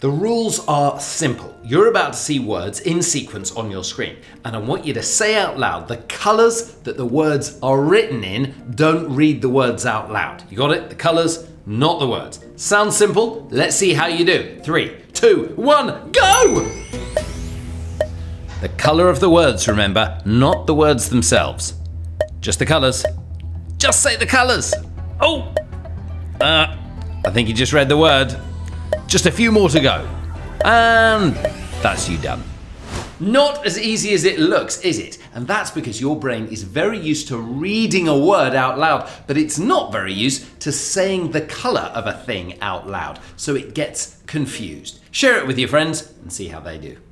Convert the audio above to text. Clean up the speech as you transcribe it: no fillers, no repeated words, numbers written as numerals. The rules are simple. You're about to see words in sequence on your screen, and I want you to say out loud the colors that the words are written in. Don't read the words out loud. You got it? The colors, not the words. Sounds simple? Let's see how you do. 3, 2, 1, go! The color of the words, remember, not the words themselves. Just the colors. Just say the colors. Oh! I think you just read the word. Just a few more to go. And that's you done. Not as easy as it looks, is it? And that's because your brain is very used to reading a word out loud, but it's not very used to saying the color of a thing out loud. So it gets confused. Share it with your friends and see how they do.